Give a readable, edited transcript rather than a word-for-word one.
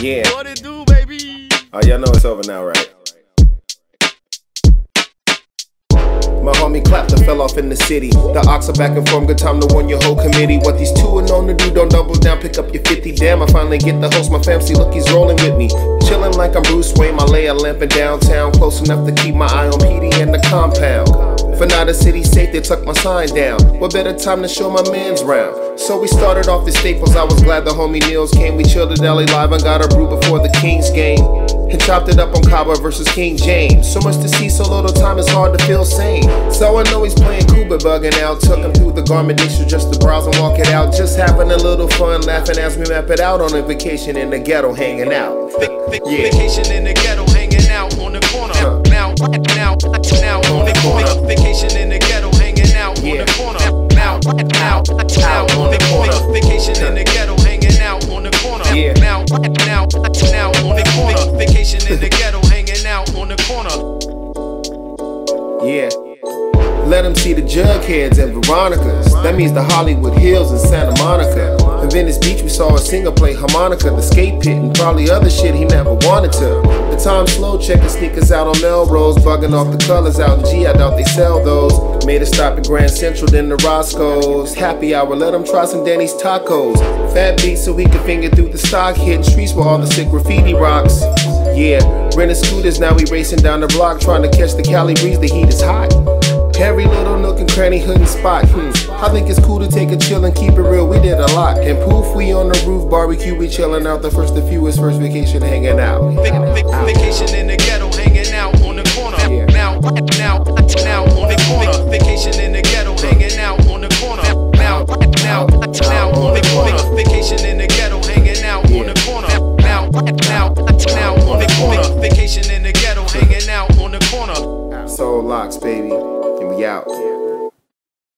Yeah. What it do, baby? Oh, y'all know it's over now, right? My homie clapped and fell off in the city. The ox are back and form, good time to warn your whole committee. What these two are known to do, don't double down, pick up your 50. Damn, I finally get the host, my fam, see, look, he's rolling with me. Chilling like I'm Bruce Wayne, my layer lamp in downtown. Close enough to keep my eye on PD and the compound. For now the city's safe, they tuck my sign down. What better time to show my man's round? So we started off the Staples, I was glad the homie Nils came. We chilled at LA Live and got a brew before the Kings game. And chopped it up on Cuba versus King James. So much to see, so little time, it's hard to feel sane. So I know he's playing Cuba, bugging out. Took him through the garment district just to browse and walk it out. Just having a little fun, laughing as we map it out. On a vacation in the ghetto, hanging out. Yeah. Vacation in the ghetto, hanging out on the corner. Now on the corner. Vacation in the ghetto, hanging out on the corner. Now on the corner. Vacation in the ghetto, hanging out on the corner. Now on the corner. Vacation in the ghetto, hanging out on the corner. Yeah. Let them see the Jugheads and Veronicas. That means the Hollywood Hills and Santa Monica. In Venice Beach, we saw a singer play harmonica, the skate pit, and probably other shit he never wanted to. The time slow, checking sneakers out on Melrose, bugging off the colors out in G, I doubt they sell those. Made a stop at Grand Central, then the Roscoe's. Happy hour, let him try some Denny's tacos. Fat beat so he could finger through the stock, hitting streets where all the sick graffiti rocks. Yeah, renting scooters, now we racing down the block, trying to catch the Cali Breeze, the heat is hot. Every little nook and cranny, hood and spot. I think it's cool to take a chill and keep it real. We did a lot. And poof, we on the roof, barbecue, we chilling out. The first of fewest, first vacation, hanging out. Vacation in the ghetto, hanging out on the corner. Yeah. Now on the corner. Vacation in the ghetto, hanging out on the corner. Now on the corner. Vacation in the ghetto, hanging out on the corner. Now on the corner. Vacation in the ghetto, hanging out on the corner. Soul locks, baby. And we out.